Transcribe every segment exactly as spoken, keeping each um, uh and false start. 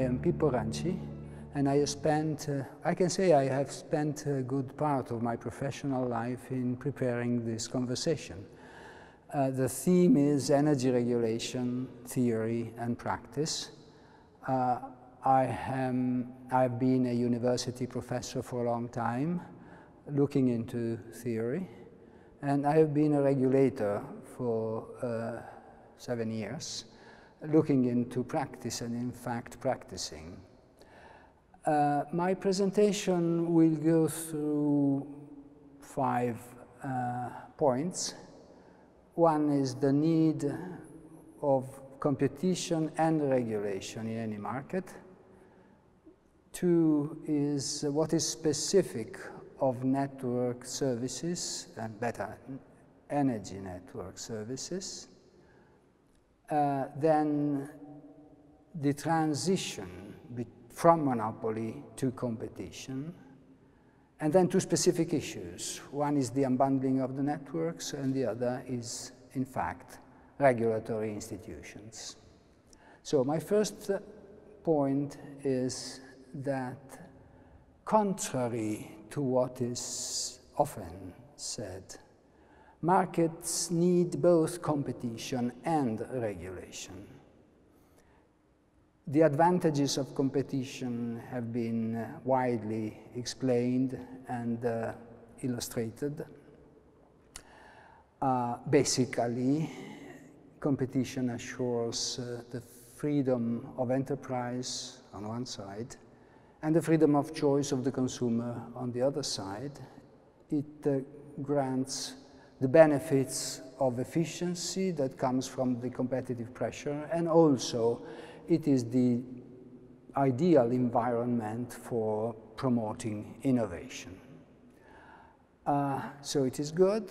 I am Pippo Ranci, and I spent, uh, I can say I have spent a good part of my professional life in preparing this conversation. Uh, the theme is energy regulation, theory and practice. Uh, I am, I've been a university professor for a long time, looking into theory, and I have been a regulator for uh, seven years, looking into practice and in fact practicing. Uh, my presentation will go through five uh, points. One is the need of competition and regulation in any market. Two is what is specific of network services, and better, energy network services. Uh, then the transition from monopoly to competition, and then two specific issues. One is the unbundling of the networks, and the other is, in fact, regulatory institutions. So my first point is that, contrary to what is often said, markets need both competition and regulation. The advantages of competition have been widely explained and uh, illustrated. Uh, basically, competition assures uh, the freedom of enterprise on one side and the freedom of choice of the consumer on the other side. It uh, grants the benefits of efficiency that comes from the competitive pressure, and also it is the ideal environment for promoting innovation. Uh, so it is good,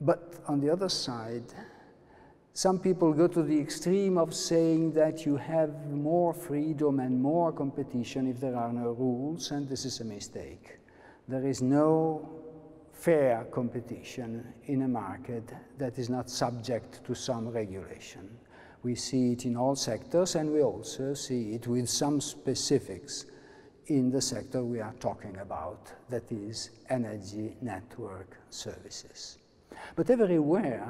but on the other side, some people go to the extreme of saying that you have more freedom and more competition if there are no rules, and this is a mistake. There is no fair competition in a market that is not subject to some regulation. We see it in all sectors, and we also see it with some specifics in the sector we are talking about, that is energy network services. But everywhere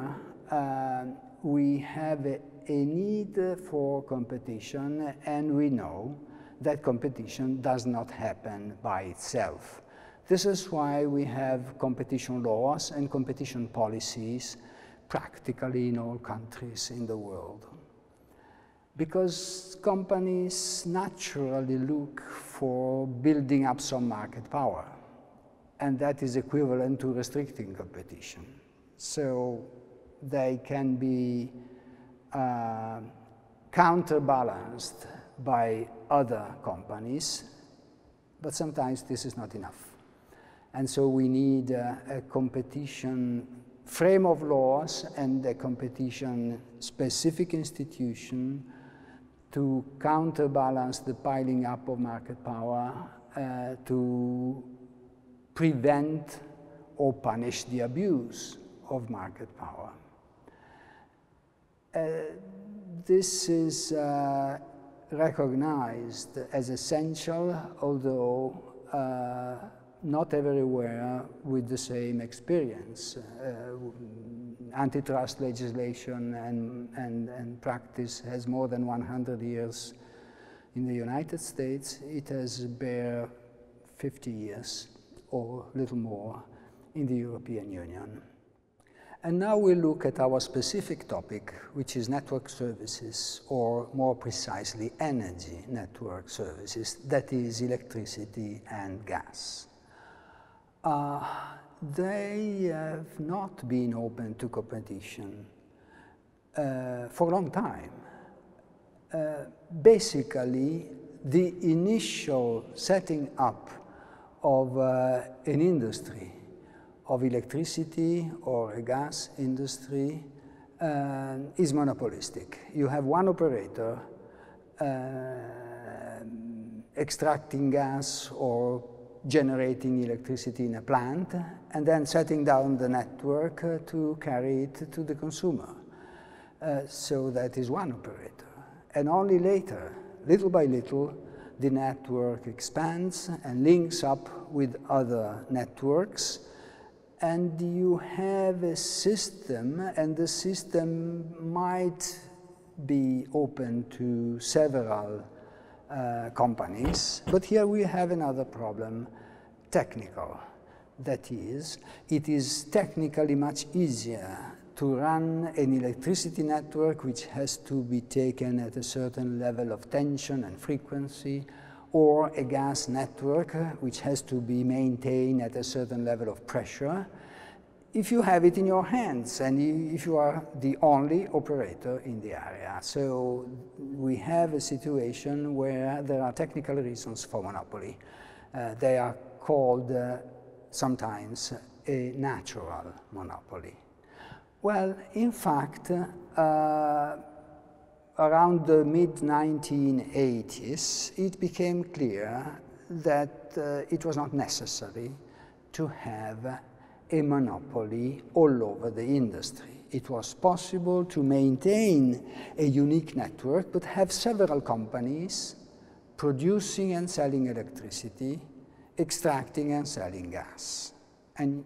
uh, we have a, a need for competition, and we know that competition does not happen by itself. This is why we have competition laws and competition policies practically in all countries in the world, because companies naturally look for building up some market power, and that is equivalent to restricting competition. So they can be uh, counterbalanced by other companies, but sometimes this is not enough. And so we need uh, a competition frame of laws and a competition-specific institution to counterbalance the piling up of market power, uh, to prevent or punish the abuse of market power. Uh, this is uh, recognized as essential, although uh, not everywhere with the same experience. Uh, antitrust legislation and, and, and practice has more than one hundred years in the United States. It has bare fifty years or a little more in the European Union. And now we look at our specific topic, which is network services, or more precisely energy network services, that is electricity and gas. Uh, they have not been open to competition uh, for a long time. Uh, basically, the initial setting up of uh, an industry, of electricity or a gas industry, uh, is monopolistic. You have one operator uh, extracting gas or generating electricity in a plant, and then setting down the network uh, to carry it to the consumer. Uh, so that is one operator. And only later little by little, the network expands and links up with other networks, and you have a system, and the system might be open to several uh, companies. But here we have another problem, technical. That is, it is technically much easier to run an electricity network which has to be taken at a certain level of tension and frequency, or a gas network which has to be maintained at a certain level of pressure, if you have it in your hands and if you are the only operator in the area. So we have a situation where there are technical reasons for monopoly. Uh, they are called uh, sometimes a natural monopoly. Well, in fact, uh, around the mid nineteen eighties, it became clear that uh, it was not necessary to have a monopoly all over the industry. It was possible to maintain a unique network, but have several companies producing and selling electricity, extracting and selling gas. And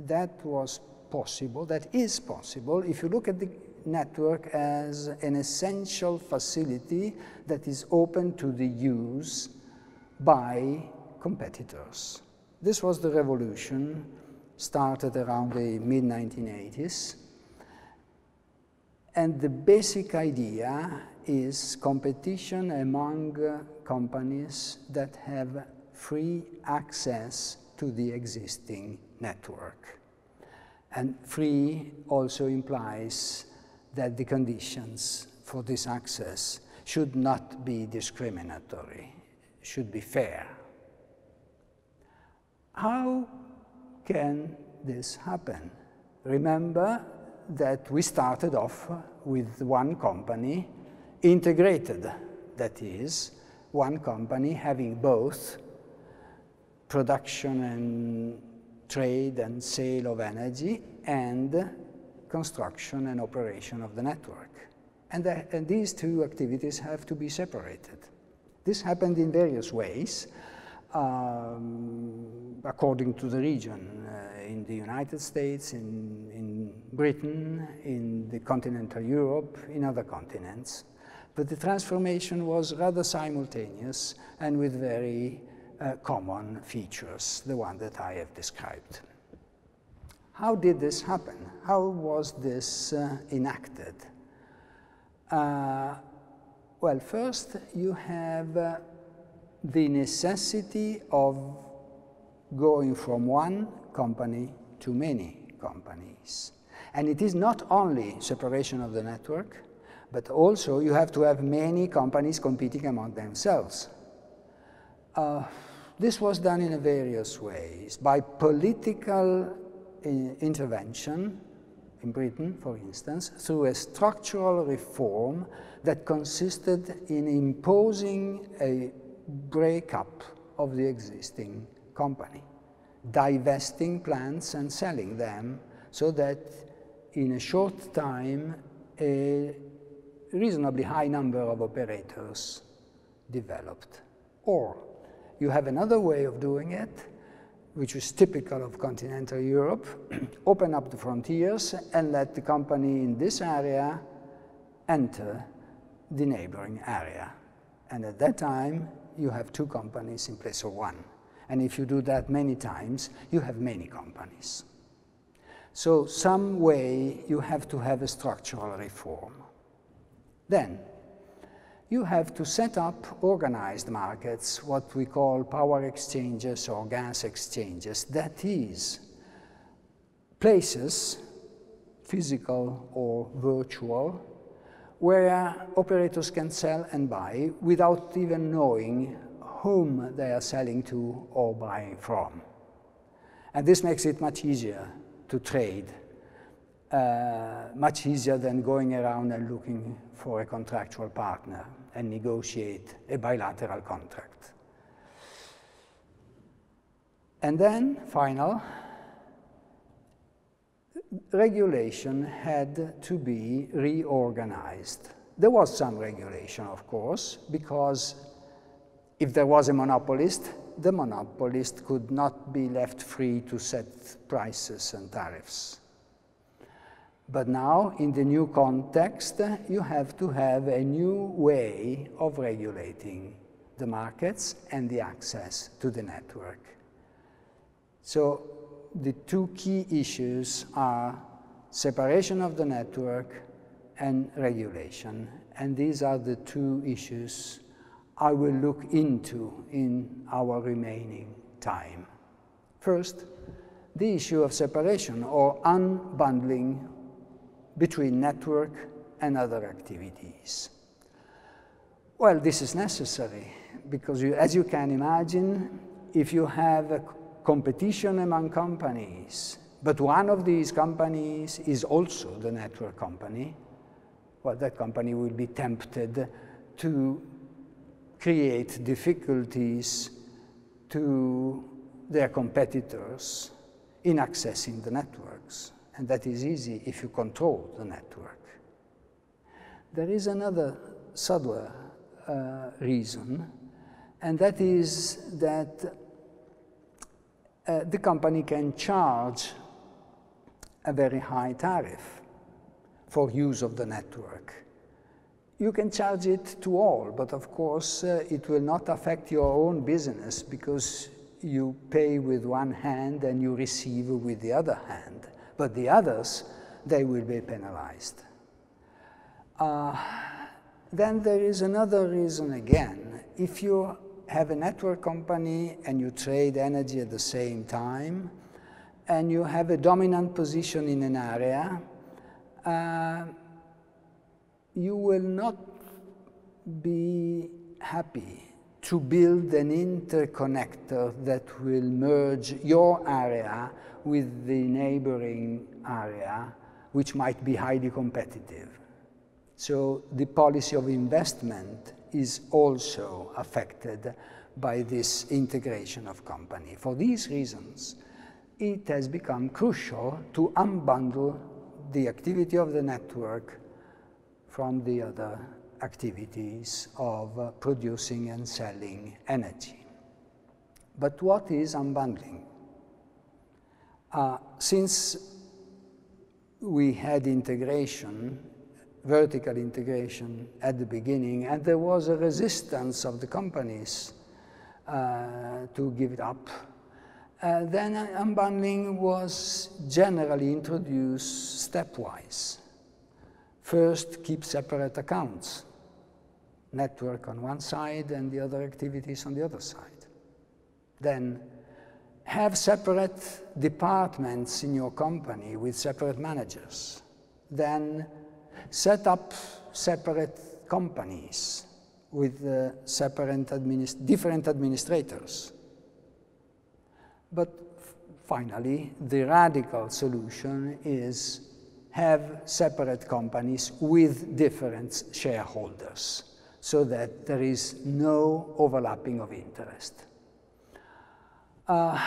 that was possible, that is possible, if you look at the network as an essential facility that is open to the use by competitors. This was the revolution, started around the mid nineteen eighties, and the basic idea is competition among companies that have free access to the existing network. And free also implies that the conditions for this access should not be discriminatory, should be fair. How can this happen? Remember that we started off with one company integrated, that is, one company having both production and trade and sale of energy and construction and operation of the network. And, the, and these two activities have to be separated. This happened in various ways, um, according to the region, uh, in the United States, in, in Britain, in the continental Europe, in other continents. But the transformation was rather simultaneous and with very Uh, common features, the one that I have described. How did this happen? How was this uh, enacted? Uh, well, first you have uh, the necessity of going from one company to many companies. And it is not only separation of the network, but also you have to have many companies competing among themselves. Uh, this was done in various ways, by political in intervention, in Britain, for instance, through a structural reform that consisted in imposing a breakup of the existing company, divesting plants and selling them, so that in a short time a reasonably high number of operators developed. Or you have another way of doing it, which is typical of continental Europe, open up the frontiers and let the company in this area enter the neighboring area. And at that time, you have two companies in place of one. And if you do that many times, you have many companies. So some way you have to have a structural reform. Then, you have to set up organized markets, what we call power exchanges or gas exchanges. That is, places, physical or virtual, where operators can sell and buy without even knowing whom they are selling to or buying from. And this makes it much easier to trade. Uh, much easier than going around and looking for a contractual partner and negotiate a bilateral contract. And then, final, regulation had to be reorganized There was some regulation, of course, because if there was a monopolist, the monopolist could not be left free to set prices and tariffs. But now, in the new context, you have to have a new way of regulating the markets and the access to the network. So, the two key issues are separation of the network and regulation. And these are the two issues I will look into in our remaining time. First, the issue of separation or unbundling between network and other activities. Well, this is necessary because, you, as you can imagine, if you have a competition among companies, but one of these companies is also the network company, well, that company will be tempted to create difficulties to their competitors in accessing the networks. And that is easy if you control the network. There is another subtler uh, reason, and that is that uh, the company can charge a very high tariff for use of the network. You can charge it to all, but of course uh, it will not affect your own business because you pay with one hand and you receive with the other hand. But the others, they will be penalized. Uh, then there is another reason again. If you have a network company and you trade energy at the same time, and you have a dominant position in an area, uh, you will not be happy to build an interconnector that will merge your area with the neighboring area, which might be highly competitive. So the policy of investment is also affected by this integration of company. For these reasons, it has become crucial to unbundle the activity of the network from the other activities of producing and selling energy. But what is unbundling? Uh, since we had integration, vertical integration at the beginning, and there was a resistance of the companies uh, to give it up, uh, then unbundling was generally introduced stepwise. First, keep separate accounts, network on one side and the other activities on the other side. Then, have separate departments in your company with separate managers. Then, set up separate companies with uh, separate administ- different administrators. But finally, the radical solution is have separate companies with different shareholders, so that there is no overlapping of interest. Uh,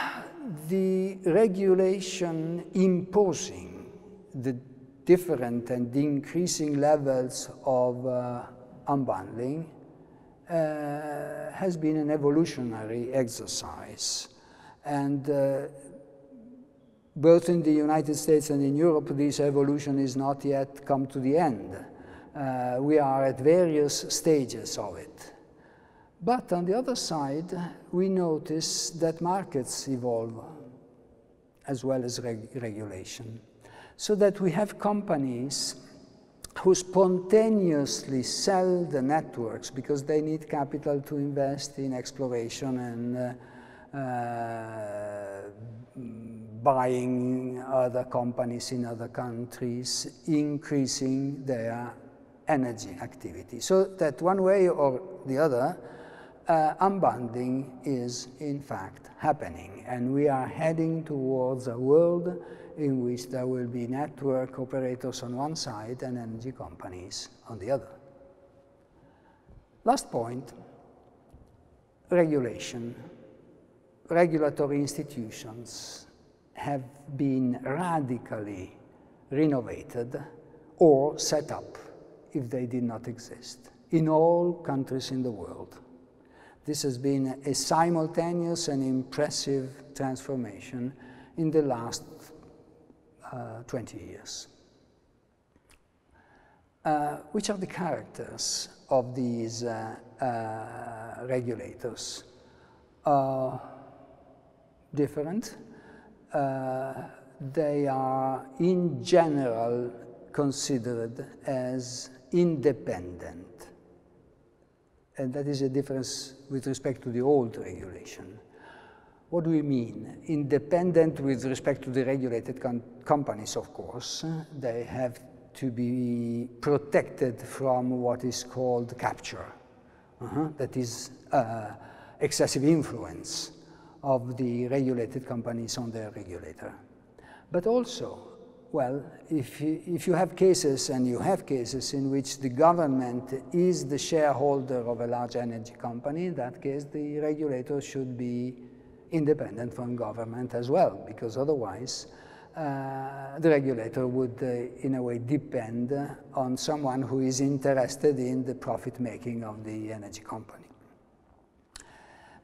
the regulation imposing the different and increasing levels of uh, unbundling uh, has been an evolutionary exercise. And uh, both in the United States and in Europe, this evolution is not yet come to the end. Uh, we are at various stages of it. But on the other side, we notice that markets evolve, as well as reg regulation, so that we have companies who spontaneously sell the networks because they need capital to invest in exploration and uh, uh, buying other companies in other countries, increasing their energy activity. So that one way or the other, Uh, unbundling is, in fact, happening, and we are heading towards a world in which there will be network operators on one side and energy companies on the other. Last point, regulation. Regulatory institutions have been radically renovated or set up if they did not exist, in all countries in the world. This has been a simultaneous and impressive transformation in the last uh, twenty years. Uh, which are the characters of these uh, uh, regulators? Uh, different. Uh, they are in general considered as independent. And that is a difference with respect to the old regulation. What do we mean? Independent with respect to the regulated com companies, of course. They have to be protected from what is called capture. Uh-huh. That is uh, excessive influence of the regulated companies on their regulator. But also, well, if you, if you have cases, and you have cases in which the government is the shareholder of a large energy company, in that case the regulator should be independent from government as well, because otherwise uh, the regulator would uh, in a way depend on someone who is interested in the profit making of the energy company.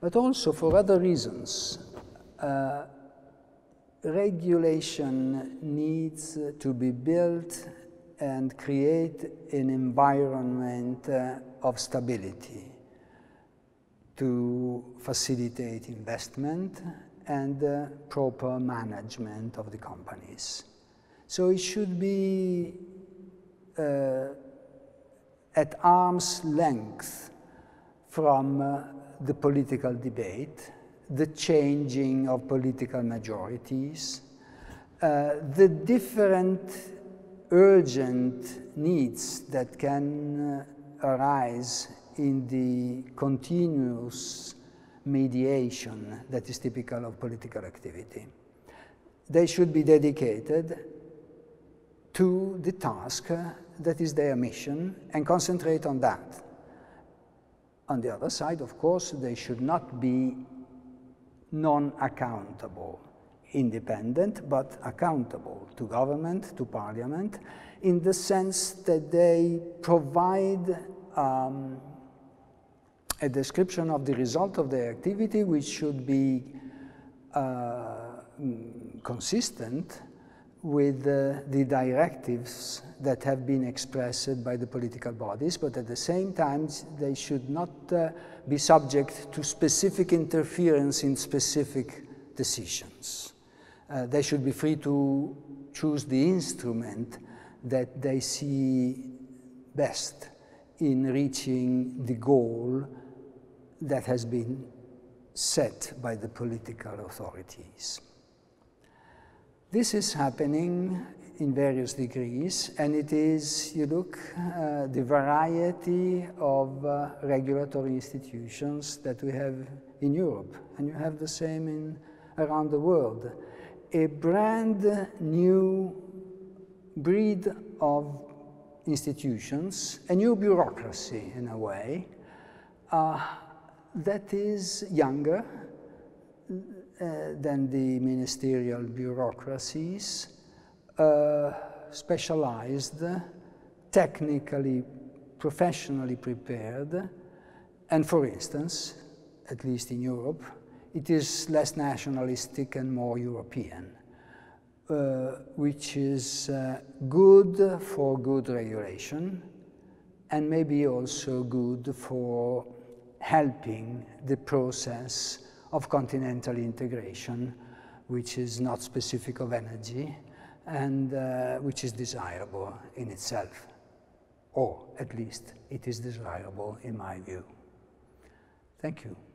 But also for other reasons, uh, regulation needs to be built and create an environment uh, of stability to facilitate investment and uh, proper management of the companies. So it should be uh, at arm's length from uh, the political debate, the changing of political majorities, uh, the different urgent needs that can uh, arise in the continuous mediation that is typical of political activity. They should be dedicated to the task that is their mission and concentrate on that. On the other side, of course, they should not be non-accountable, independent, but accountable to government, to parliament, in the sense that they provide um, a description of the result of their activity, which should be uh, consistent with uh, the directives that have been expressed by the political bodies, but at the same time they should not uh, be subject to specific interference in specific decisions. Uh, they should be free to choose the instrument that they see best in reaching the goal that has been set by the political authorities. This is happening in various degrees, and it is, you look, uh, the variety of uh, regulatory institutions that we have in Europe, and you have the same in, around the world. A brand new breed of institutions, a new bureaucracy in a way, uh, that is younger Uh, than the ministerial bureaucracies, uh, specialized, technically, professionally prepared, and for instance, at least in Europe, it is less nationalistic and more European, uh, which is uh, good for good regulation and maybe also good for helping the process of continental integration, which is not specific of energy and uh, which is desirable in itself, or at least it is desirable in my view. Thank you.